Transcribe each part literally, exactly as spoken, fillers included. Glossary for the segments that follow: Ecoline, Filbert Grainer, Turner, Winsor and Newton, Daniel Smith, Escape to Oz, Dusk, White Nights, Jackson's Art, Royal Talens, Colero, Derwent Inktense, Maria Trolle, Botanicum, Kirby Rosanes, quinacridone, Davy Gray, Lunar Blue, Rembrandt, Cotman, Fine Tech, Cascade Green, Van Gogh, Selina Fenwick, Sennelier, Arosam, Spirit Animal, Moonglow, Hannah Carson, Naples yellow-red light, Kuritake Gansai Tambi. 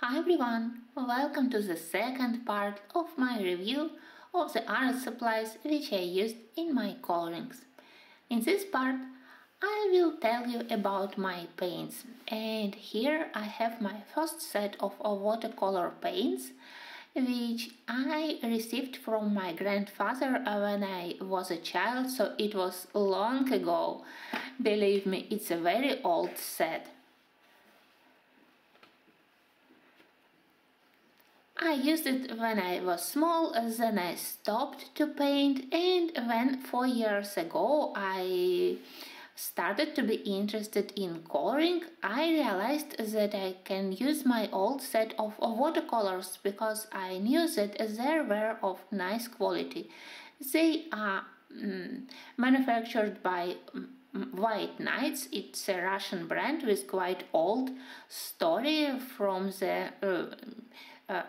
Hi everyone, welcome to the second part of my review of the art supplies which I used in my colorings. In this part I will tell you about my paints, and here I have my first set of watercolor paints which I received from my grandfather when I was a child, so it was long ago. Believe me, it's a very old set. I used it when I was small, then I stopped to paint, and when four years ago I started to be interested in coloring, I realized that I can use my old set of watercolors because I knew that they were of nice quality. They are um, manufactured by White Nights. It's a Russian brand with quite old story from the uh, uh,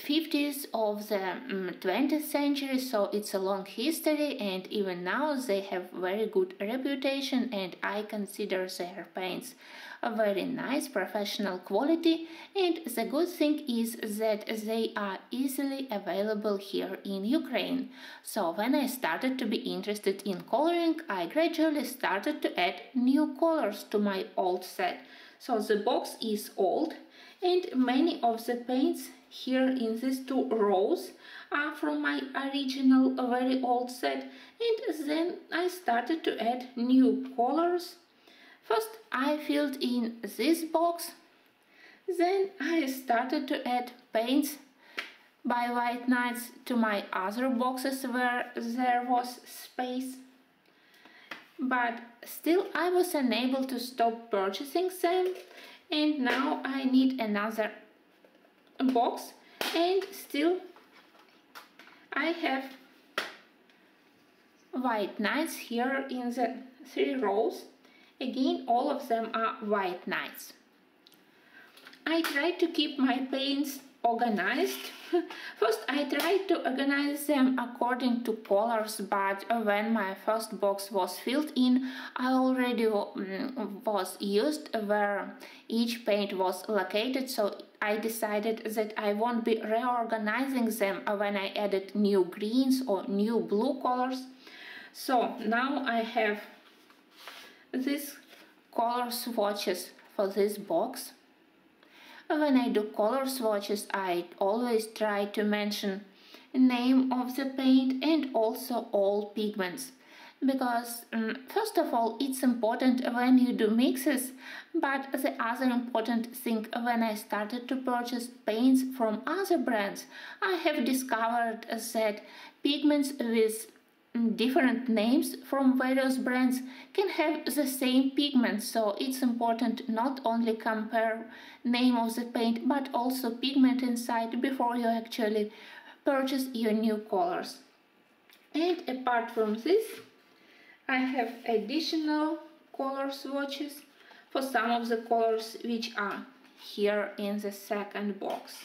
fifties of the twentieth century, so it's a long history, and even now they have very good reputation, and I consider their paints a very nice professional quality, and the good thing is that they are easily available here in Ukraine. So when I started to be interested in coloring, I gradually started to add new colors to my old set. So the box is old, and many of the paints here in these two rows are from my original very old set, and then I started to add new colors. First I filled in this box, then I started to add paints by White Nights to my other boxes where there was space. But still I was unable to stop purchasing them, and now I need another box, and still I have White Nights here in the three rows. Again, all of them are White Nights. I try to keep my paints organized. First I tried to organize them according to colors, but when my first box was filled in, I already was used where each paint was located, so I decided that I won't be reorganizing them when I added new greens or new blue colors. So now I have these color swatches for this box. When I do color swatches, I always try to mention name of the paint and also all pigments, because um, first of all it's important when you do mixes, but the other important thing, when I started to purchase paints from other brands, I have discovered that pigments with different names from various brands can have the same pigment, so it's important not only compare name of the paint but also pigment inside before you actually purchase your new colors. And apart from this, I have additional color swatches for some of the colors which are here in the second box.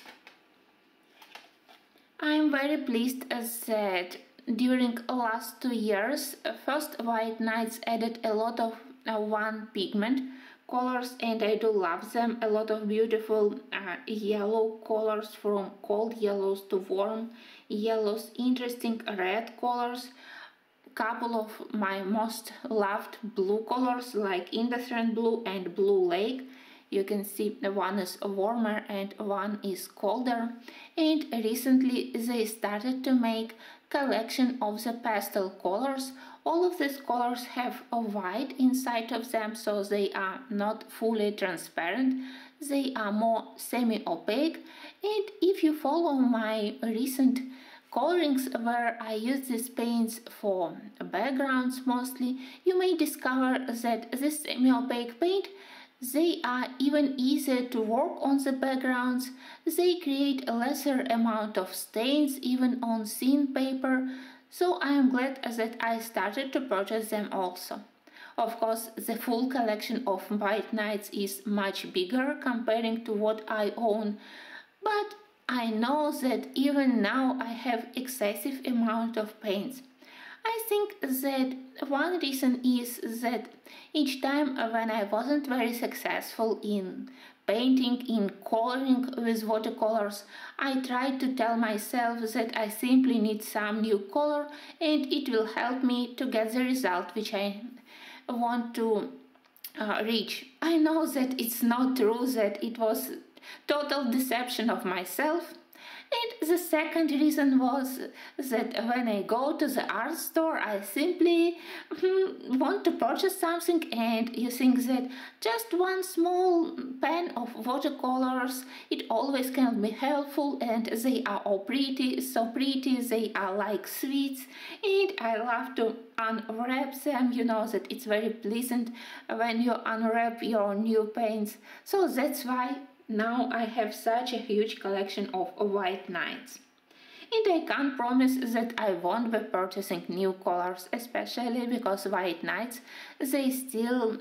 I am very pleased that during last two years, first White Nights added a lot of uh, one pigment colors, and I do love them. A lot of beautiful uh, yellow colors, from cold yellows to warm yellows, interesting red colors, couple of my most loved blue colors like Industrial Blue and Blue Lake. You can see one is warmer and one is colder, and recently they started to make collection of the pastel colors. All of these colors have a white inside of them, so they are not fully transparent, they are more semi-opaque. And if you follow my recent colorings where I use these paints for backgrounds mostly, you may discover that this semi-opaque paint, they are even easier to work on the backgrounds, they create a lesser amount of stains even on thin paper, so I am glad that I started to purchase them also. Of course, the full collection of White Nights is much bigger comparing to what I own, but I know that even now I have excessive amount of paints. I think that one reason is that each time when I wasn't very successful in painting, in coloring with watercolors, I tried to tell myself that I simply need some new color and it will help me to get the result which I want to uh, reach. I know that it's not true, that it was total deception of myself. And the second reason was that when I go to the art store, I simply mm, want to purchase something, and you think that just one small pen of watercolors, it always can be helpful, and they are all pretty, so pretty, they are like sweets, and I love to unwrap them. You know that it's very pleasant when you unwrap your new paints, so that's why now I have such a huge collection of White Nights. And I can't promise that I won't be purchasing new colors, especially because White Nights, they still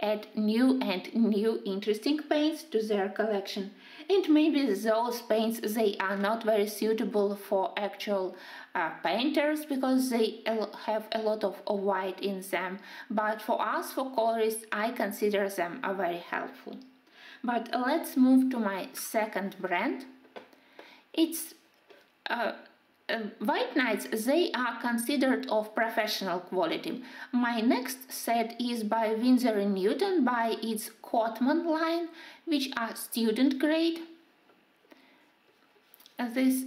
add new and new interesting paints to their collection. And maybe those paints, they are not very suitable for actual uh, painters, because they have a lot of white in them. But for us, for colorists, I consider them very helpful. But let's move to my second brand. It's uh, uh, White Nights, they are considered of professional quality. My next set is by Winsor and Newton, by its Cotman line, which are student grade. Uh, these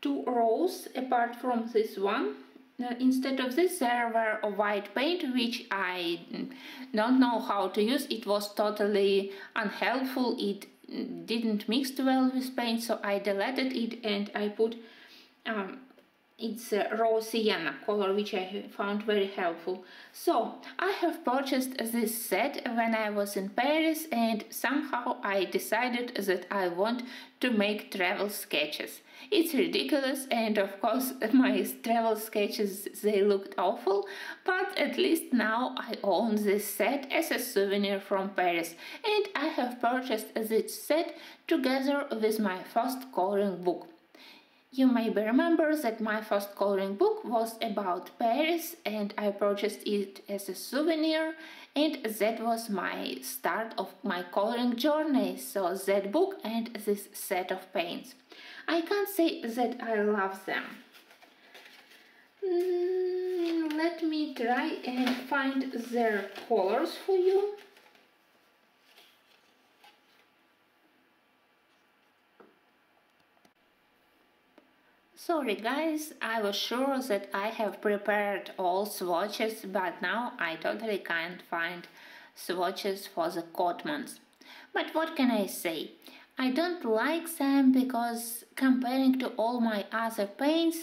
two rows, apart from this one. Uh, instead of this, there were a white paint, which I don't know how to use. It was totally unhelpful. It didn't mix well with paint, so I deleted it and I put um, it's a raw sienna color, which I found very helpful. So I have purchased this set when I was in Paris, and somehow I decided that I want to make travel sketches. It's ridiculous, and of course my travel sketches, they looked awful, but at least now I own this set as a souvenir from Paris, and I have purchased this set together with my first coloring book. You may remember that my first coloring book was about Paris, and I purchased it as a souvenir, and that was my start of my coloring journey, so that book and this set of paints. I can't say that I love them. Mm, let me try and find their colors for you. Sorry guys, I was sure that I have prepared all swatches, but now I totally can't find swatches for the Cotmans. But what can I say? I don't like them because, comparing to all my other paints,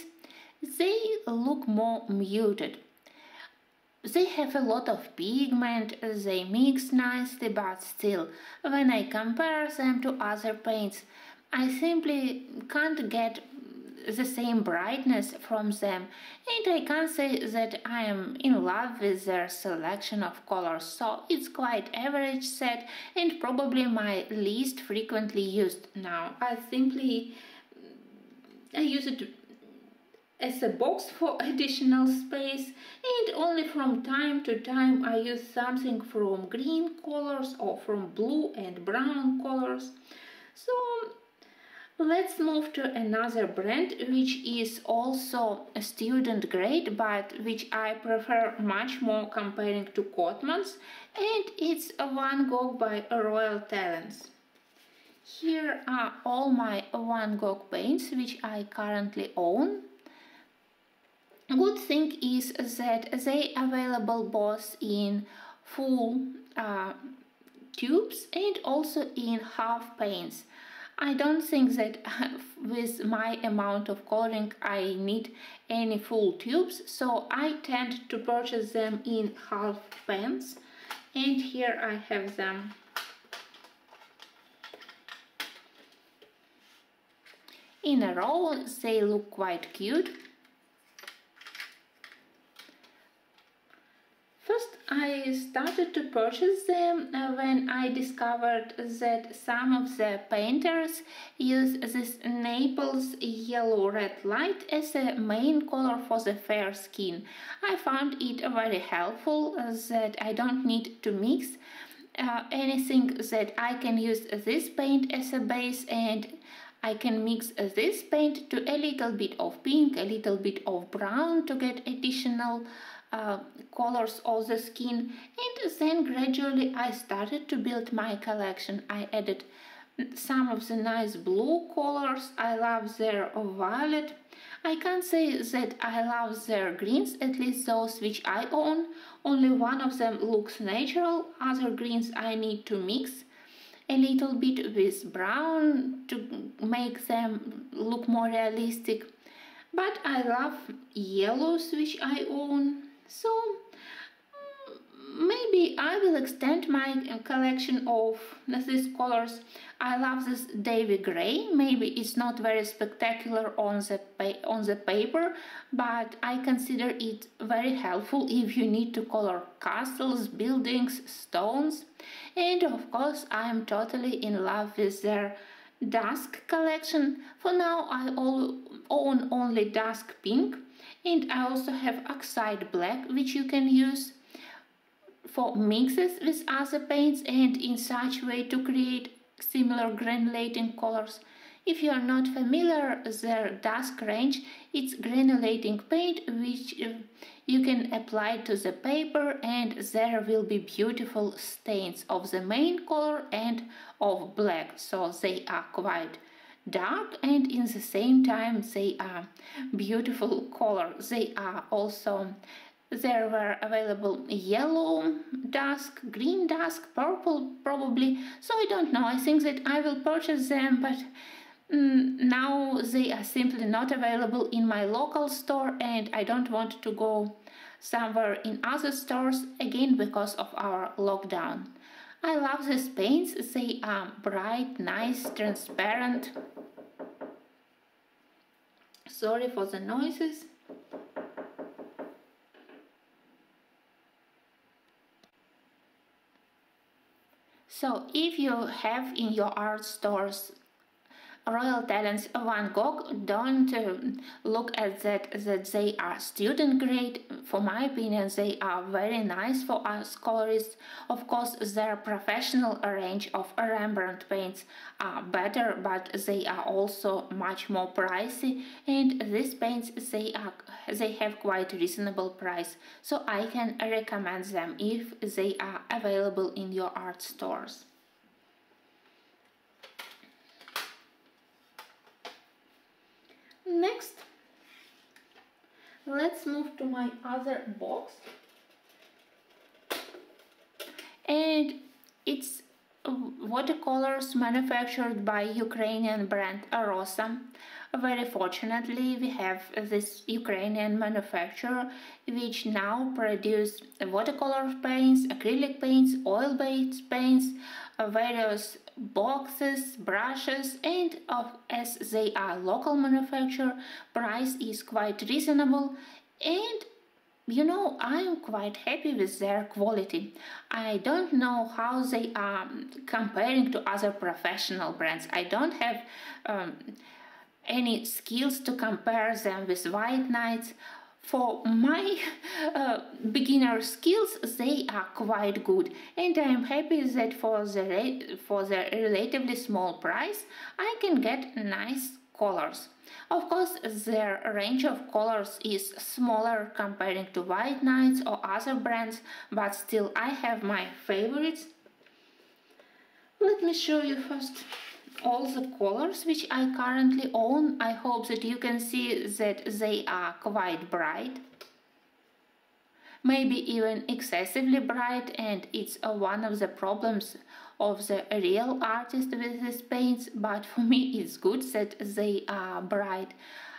they look more muted. They have a lot of pigment, they mix nicely, but still, when I compare them to other paints, I simply can't get the same brightness from them, and I can't say that I am in love with their selection of colors, so it's quite average set and probably my least frequently used now. I simply I use it as a box for additional space, and only from time to time I use something from green colors or from blue and brown colors. So let's move to another brand, which is also a student grade, but which I prefer much more comparing to Cotman's, and it's Van Gogh by Royal Talens. Here are all my Van Gogh paints, which I currently own. Good thing is that they are available both in full uh, tubes and also in half paints. I don't think that with my amount of coloring I need any full tubes, so I tend to purchase them in half pens, and here I have them. In a row, they look quite cute. First I started to purchase them when I discovered that some of the painters use this Naples yellow-red light as a main color for the fair skin. I found it very helpful that I don't need to mix uh, anything, that I can use this paint as a base and I can mix this paint to a little bit of pink, a little bit of brown to get additional Uh, colors of the skin, and then gradually I started to build my collection. I added some of the nice blue colors. I love their violet. I can't say that I love their greens, at least those which I own. Only one of them looks natural, other greens I need to mix a little bit with brown to make them look more realistic. But I love yellows which I own. So maybe I will extend my collection of these colors. I love this Davy Gray. Maybe it's not very spectacular on the on the paper, but I consider it very helpful if you need to color castles, buildings, stones. And of course, I am totally in love with their Dusk collection. For now, I own only Dusk pink. And I also have Oxide Black, which you can use for mixes with other paints and in such way to create similar granulating colors. If you are not familiar with their Dusk range, it's granulating paint which you can apply to the paper, and there will be beautiful stains of the main color and of black, so they are quite dark and in the same time they are beautiful color. They are also, there were available yellow Dusk, green Dusk, purple probably, so I don't know. I think that I will purchase them, but mm, now they are simply not available in my local store, and I don't want to go somewhere in other stores again because of our lockdown. I love these paints. They are bright, nice, transparent. Sorry for the noises. So if you have in your art stores Royal Talens Van Gogh, don't uh, look at that, that they are student grade. For my opinion, they are very nice for us colorists. Of course, their professional range of Rembrandt paints are better, but they are also much more pricey. And these paints, they, are, they have quite reasonable price. So I can recommend them if they are available in your art stores. Next, let's move to my other box, and it's watercolors manufactured by Ukrainian brand Arosam. Very fortunately, we have this Ukrainian manufacturer which now produce watercolor paints, acrylic paints, oil-based paints, various boxes, brushes, and of, as they are local manufacturer, price is quite reasonable, and you know, I am quite happy with their quality. I don't know how they are comparing to other professional brands. I don't have um, any skills to compare them with White Nights. For my uh, beginner skills, they are quite good, and I am happy that for the, for the relatively small price I can get nice colors. Of course, their range of colors is smaller comparing to White Nights or other brands, but still I have my favorites. Let me show you first all the colors which I currently own. I hope that you can see that they are quite bright, maybe even excessively bright, and it's uh, one of the problems of the real artist with these paints, but for me it's good that they are bright.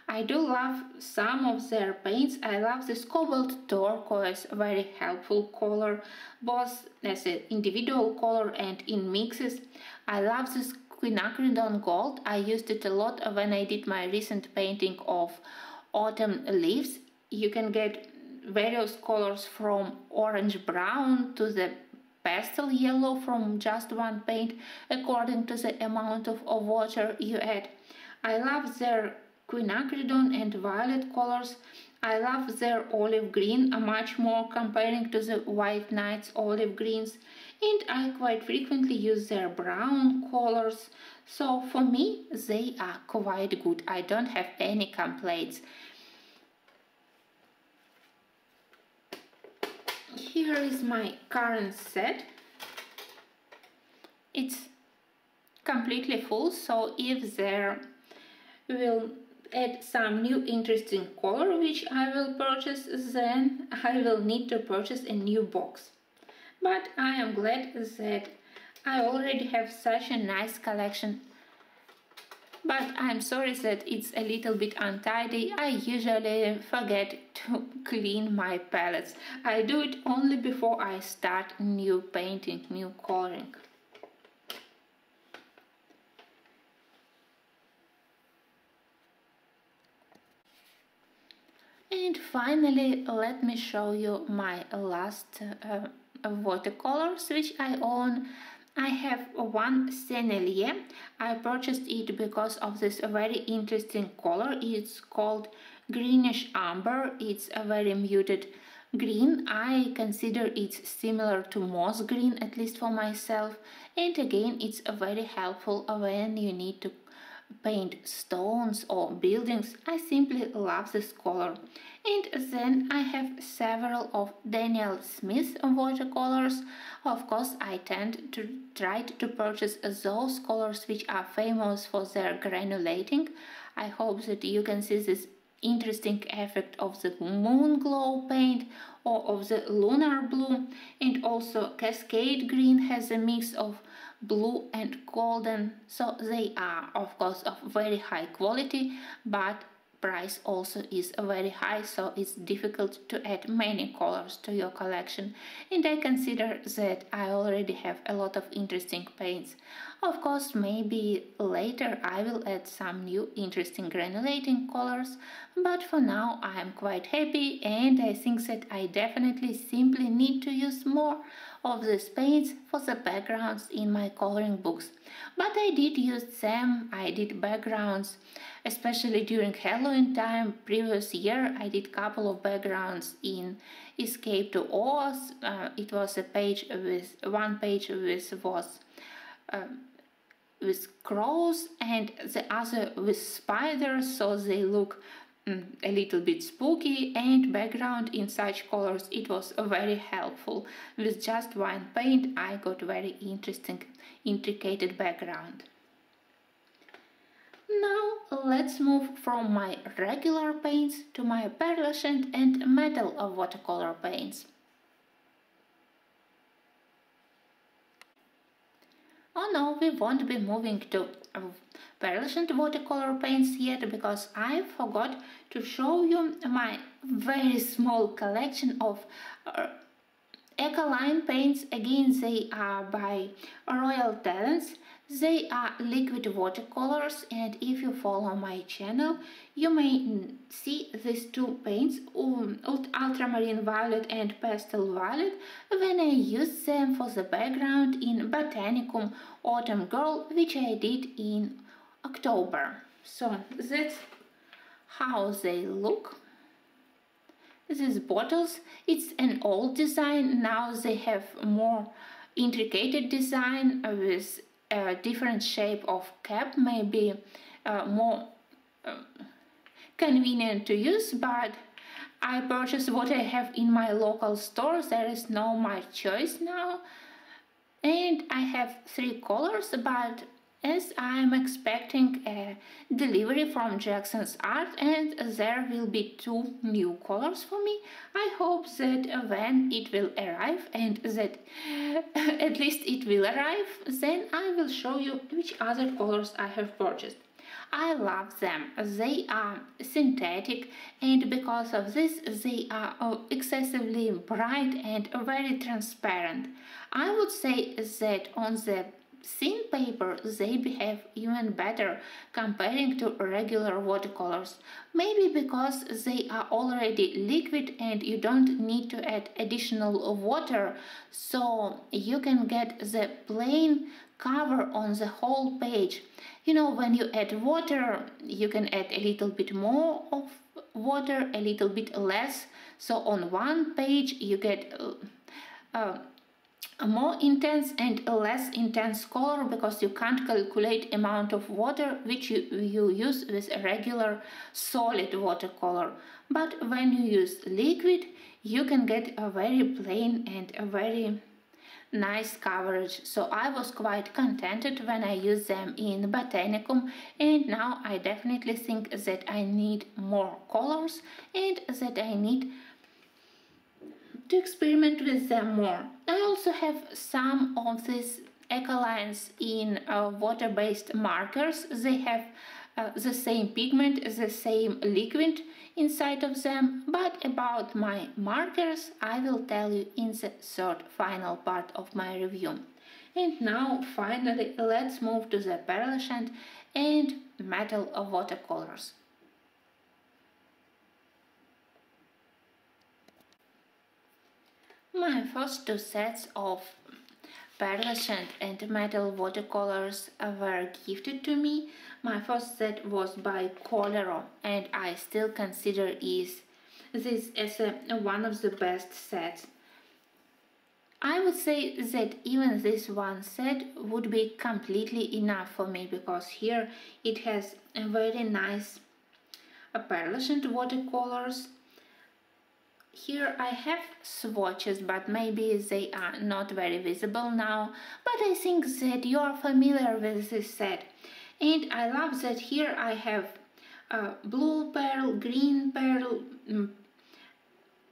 I do love some of their paints. I love this cobalt turquoise, very helpful color, both as an individual color and in mixes. I love this quinacridone gold. I used it a lot when I did my recent painting of autumn leaves. You can get various colors from orange-brown to the pastel yellow from just one paint, according to the amount of, of water you add. I love their quinacridone and violet colors. I love their olive green much more, comparing to the White Nights olive greens, and I quite frequently use their brown colors, so for me they are quite good. I don't have any complaints. Here is my current set. It's completely full, so if there will add some new interesting color which I will purchase, then I will need to purchase a new box. But I am glad that I already have such a nice collection. But I'm sorry that it's a little bit untidy. I usually forget to clean my palettes. I do it only before I start new painting, new coloring. And finally, let me show you my last uh, watercolors which I own. I have one Sennelier. I purchased it because of this very interesting color. It's called greenish umber. It's a very muted green. I consider it similar to moss green, at least for myself. And again, it's very helpful when you need to paint stones or buildings. I simply love this color. And then I have several of Daniel Smith watercolors. Of course, I tend to try to purchase those colors which are famous for their granulating. I hope that you can see this interesting effect of the Moonglow paint or of the Lunar Blue. And also Cascade Green has a mix of blue and golden, so they are of course of very high quality, but price also is very high, so it's difficult to add many colors to your collection. And I consider that I already have a lot of interesting paints. Of course, maybe later I will add some new interesting granulating colors, but for now I am quite happy, and I think that I definitely simply need to use more of these paints for the backgrounds in my coloring books. But I did use them, I did backgrounds, especially during Halloween time. Previous year I did couple of backgrounds in Escape to Oz. Uh, it was a page with one page with was uh, with crows and the other with spiders, so they look um, a little bit spooky, and background in such colors, it was very helpful. With just one paint I got very interesting intricate background. Now let's move from my regular paints to my pearlescent and metal watercolor paints. Oh no, we won't be moving to pearlescent watercolor paints yet, because I forgot to show you my very small collection of uh, Ecoline paints. Again, they are by Royal Talens. They are liquid watercolors, and if you follow my channel, you may see these two paints, um, ultramarine violet and pastel violet, when I used them for the background in Botanicum Autumn Girl, which I did in October. So that's how they look. These bottles, it's an old design, now they have more intricate design with a different shape of cap, maybe uh, more uh, convenient to use, but I purchased what I have in my local store. There is no much choice now, and I have three colors, but as I am expecting a delivery from Jackson's Art and there will be two new colors for me, I hope that when it will arrive, and that at least it will arrive, then I will show you which other colors I have purchased. I love them. They are synthetic, and because of this they are excessively bright and very transparent. I would say that on the thin paper, they behave even better comparing to regular watercolors. Maybe because they are already liquid and you don't need to add additional water, so you can get the plain cover on the whole page. You know, when you add water, you can add a little bit more of water, a little bit less, so on one page you get uh, uh, a more intense and a less intense color, because you can't calculate amount of water which you, you use with a regular solid watercolor. But when you use liquid, you can get a very plain and a very nice coverage. So I was quite contented when I used them in Botanicum, and now I definitely think that I need more colors and that I need to experiment with them more. I also have some of these Ecolines in uh, water-based markers. They have uh, the same pigment, the same liquid inside of them, but about my markers I will tell you in the third final part of my review. And now finally let's move to the pearlescent and metal watercolors. My first two sets of pearlescent and metal watercolors were gifted to me. My first set was by Colero, and I still consider is this as a, one of the best sets. I would say that even this one set would be completely enough for me, because here it has a very nice pearlescent watercolors. Here I have swatches, but maybe they are not very visible now, but I think that you are familiar with this set. And I love that here I have uh, blue pearl, green pearl, mm,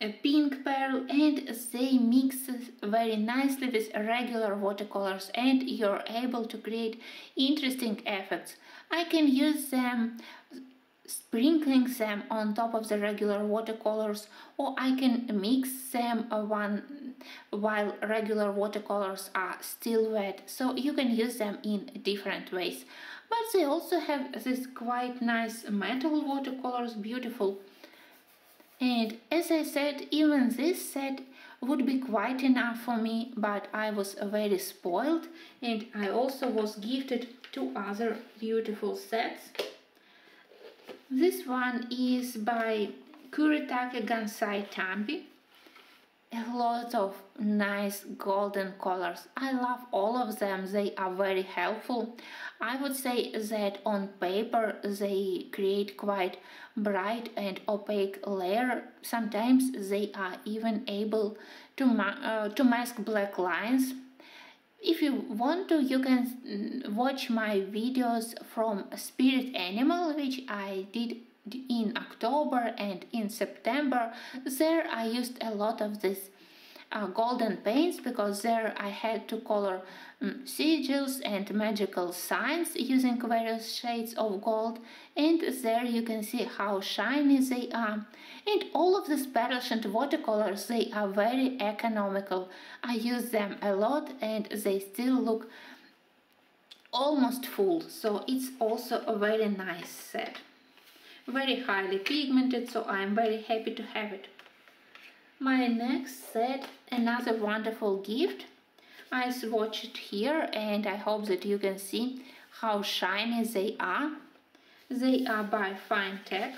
a pink pearl, and they mix very nicely with regular watercolors, and you're able to create interesting effects. I can use them sprinkling them on top of the regular watercolors, or I can mix them one while regular watercolors are still wet, so you can use them in different ways. But they also have this quite nice metal watercolors, beautiful. And as I said, even this set would be quite enough for me, but I was very spoiled, and I also was gifted two other beautiful sets. This one is by Kuritake Gansai Tambi. A lot of nice golden colors. I love all of them, they are very helpful. I would say that on paper they create quite bright and opaque layer. Sometimes they are even able to, ma uh, to mask black lines. If you want to, you can watch my videos from Spirit Animal, which I did in October and in September. There I used a lot of these uh, golden paints, because there I had to color um, sigils and magical signs using various shades of gold, and there you can see how shiny they are. And all of these pearlescent watercolors, they are very economical. I use them a lot and they still look almost full, so it's also a very nice set. Very highly pigmented, so I'm very happy to have it. My next set, another wonderful gift. I swatched here and I hope that you can see how shiny they are. They are by Fine Tech.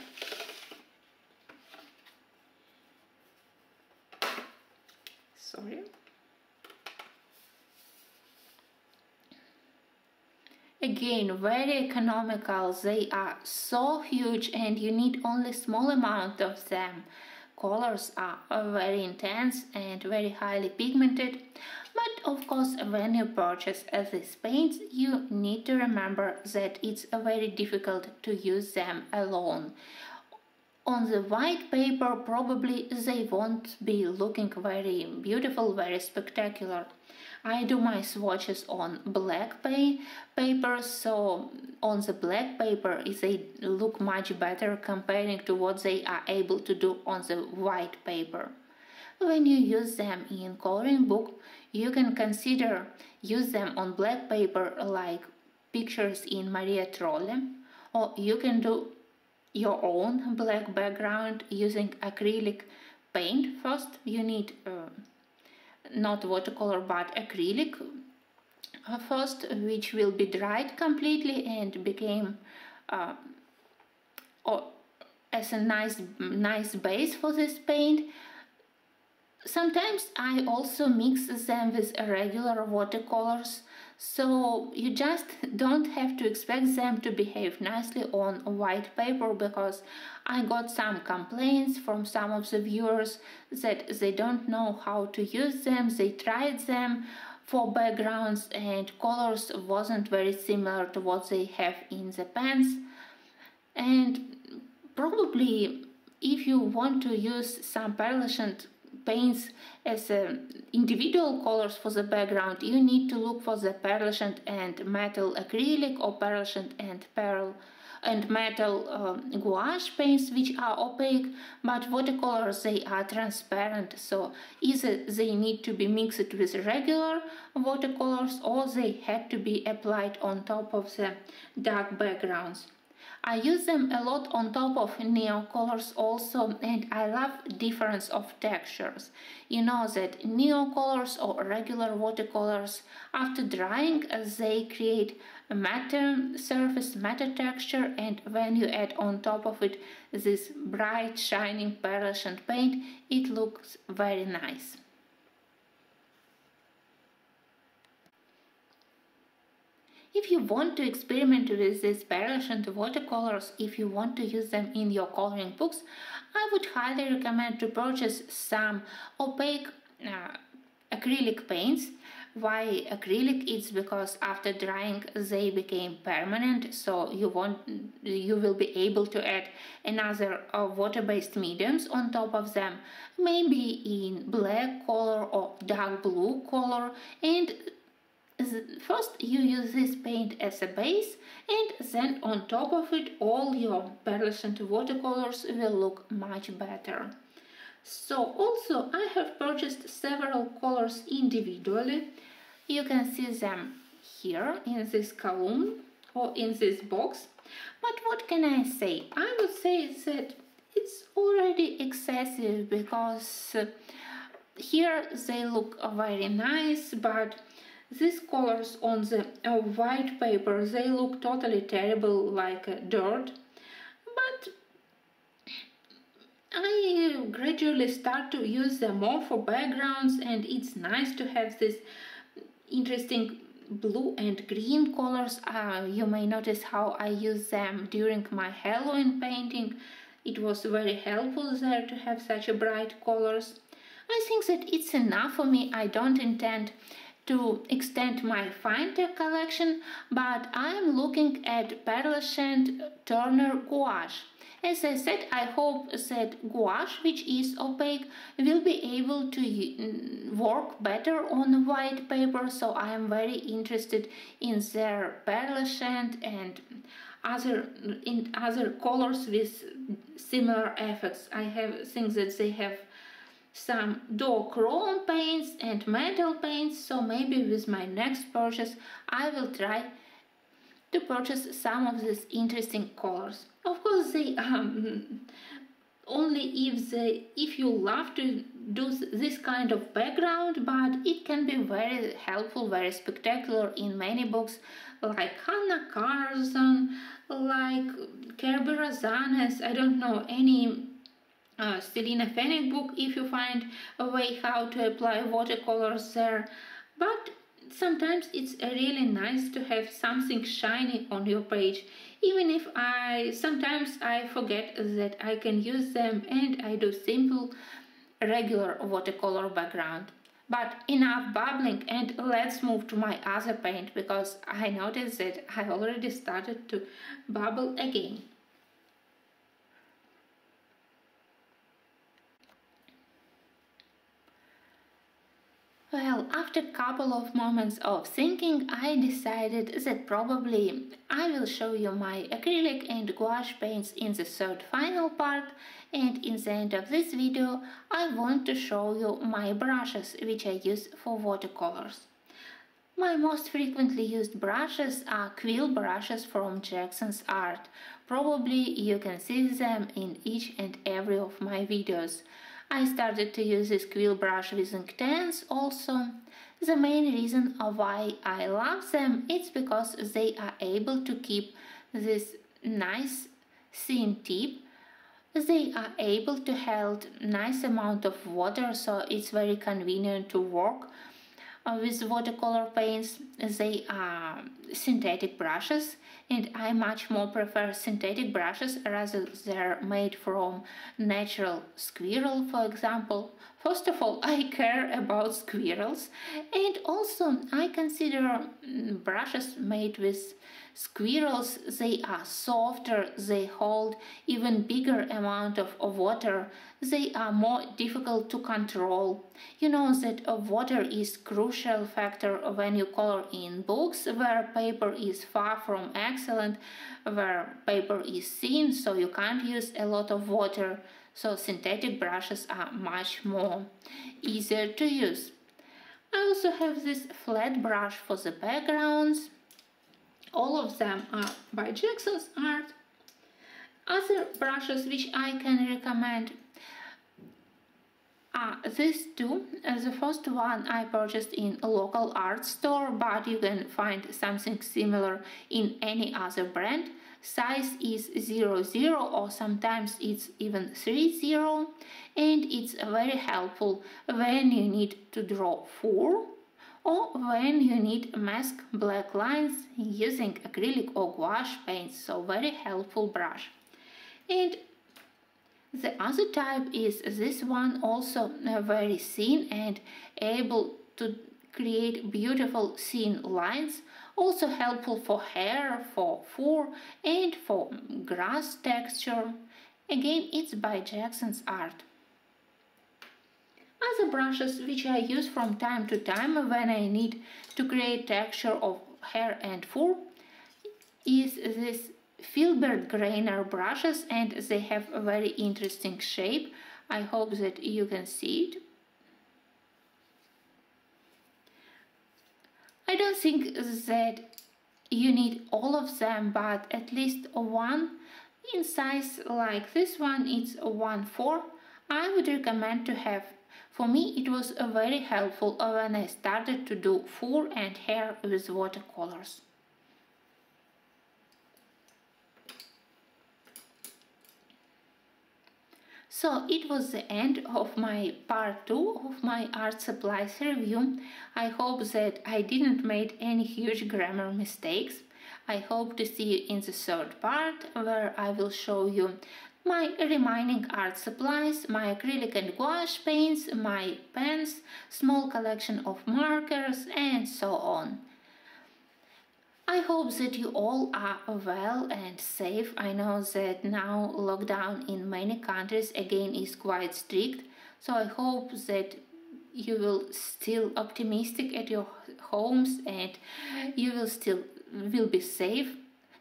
Sorry. Again, very economical. They are so huge and you need only small amount of them. Colors are very intense and very highly pigmented. But of course, when you purchase these paints, you need to remember that it's very difficult to use them alone. On the white paper, probably they won't be looking very beautiful, very spectacular. I do my swatches on black pay paper, so on the black paper they look much better comparing to what they are able to do on the white paper. When you use them in coloring book, you can consider use them on black paper like pictures in Maria Trolle, or you can do your own black background using acrylic paint. First you need uh, not watercolor but acrylic first, which will be dried completely and became uh, or as a nice nice base for this paint. Sometimes I also mix them with regular watercolors, so you just don't have to expect them to behave nicely on white paper, because I got some complaints from some of the viewers that they don't know how to use them. They tried them for backgrounds and colors wasn't very similar to what they have in the pens. And probably if you want to use some pearlescent paints as uh, individual colors for the background, you need to look for the pearlescent and metal acrylic or pearlescent and pearl and metal um, gouache paints, which are opaque, but watercolors, they are transparent, so either they need to be mixed with regular watercolors or they had to be applied on top of the dark backgrounds. I use them a lot on top of neo colors also, and I love difference of textures. You know that neo colors or regular watercolors, after drying, they create a matte surface, matte texture, and when you add on top of it this bright shining pearlescent paint, it looks very nice. If you want to experiment with these pearlescent watercolors, if you want to use them in your coloring books, I would highly recommend to purchase some opaque uh, acrylic paints. Why acrylic? It's because after drying they became permanent, so you want you will be able to add another uh, water-based mediums on top of them, maybe in black color or dark blue color, and first you use this paint as a base, and then on top of it all your pearlescent watercolors will look much better. So also I have purchased several colors individually. You can see them here in this column or in this box. But what can I say? I would say that it's already excessive, because here they look very nice, but these colors on the uh, white paper, they look totally terrible, like uh, dirt. But I gradually start to use them more for backgrounds, and it's nice to have this interesting blue and green colors. Uh, you may notice how I use them during my Halloween painting. It was very helpful there to have such a bright colors. I think that it's enough for me. I don't intend to extend my Fine Tech collection, but I'm looking at pearlescent Turner gouache. As I said, I hope that gouache, which is opaque, will be able to work better on white paper, so I am very interested in their pearlescent and other in other colors with similar effects. I have think that they have some duochrome paints and metal paints, so maybe with my next purchase I will try to purchase some of these interesting colors. Of course, they um, only if they if you love to do this kind of background, but it can be very helpful, very spectacular in many books like Hannah Carson, like Kirby Rosanes, I don't know, any Uh, Selina Fenwick book, if you find a way how to apply watercolors there. But sometimes it's really nice to have something shiny on your page, even if I sometimes I forget that I can use them and I do simple regular watercolor background. But enough babbling, and let's move to my other paint, because I noticed that I already started to babble again. Well, after a couple of moments of thinking, I decided that probably I will show you my acrylic and gouache paints in the third final part, and in the end of this video I want to show you my brushes, which I use for watercolors. My most frequently used brushes are quill brushes from Jackson's Art. Probably you can see them in each and every of my videos. I started to use this quill brush with Inktense also. The main reason why I love them is because they are able to keep this nice thin tip. They are able to hold nice amount of water, so it's very convenient to work with watercolor paints. They are synthetic brushes, and I much more prefer synthetic brushes rather they're made from natural squirrel, for example. First of all, I care about squirrels, and also I consider brushes made with squirrels, they are softer, they hold even bigger amount of, of water, they are more difficult to control. You know that uh, water is crucial factor when you color in books, where paper is far from excellent, where paper is thin, so you can't use a lot of water, so synthetic brushes are much more easier to use. I also have this flat brush for the backgrounds. All of them are by Jackson's Art. Other brushes which I can recommend are these two. The first one I purchased in a local art store, but you can find something similar in any other brand. Size is zero zero or sometimes it's even three zero, and it's very helpful when you need to draw four. Or when you need mask black lines using acrylic or gouache paints, so very helpful brush. And the other type is this one, also very thin and able to create beautiful thin lines, also helpful for hair, for fur and for grass texture. Again, it's by Jackson's Art. Other brushes which I use from time to time when I need to create texture of hair and fur is this Filbert Grainer brushes, and they have a very interesting shape. I hope that you can see it. I don't think that you need all of them, but at least one in size like this one, it's one four. I would recommend to have. For me, it was very helpful when I started to do fur and hair with watercolors. So, it was the end of my part two of my art supplies review. I hope that I didn't make any huge grammar mistakes. I hope to see you in the third part, where I will show you my remaining art supplies, my acrylic and gouache paints, my pens, small collection of markers and so on. I hope that you all are well and safe. I know that now lockdown in many countries again is quite strict, so I hope that you will still be optimistic at your homes and you will still will be safe.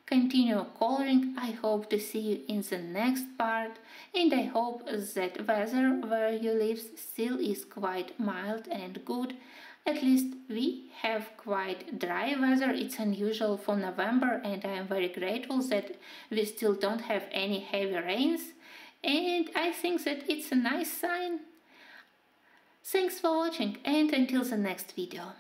Continue coloring. I hope to see you in the next part, and I hope that weather where you live still is quite mild and good. At least we have quite dry weather. It's unusual for November, and I am very grateful that we still don't have any heavy rains, and I think that it's a nice sign. Thanks for watching, and until the next video.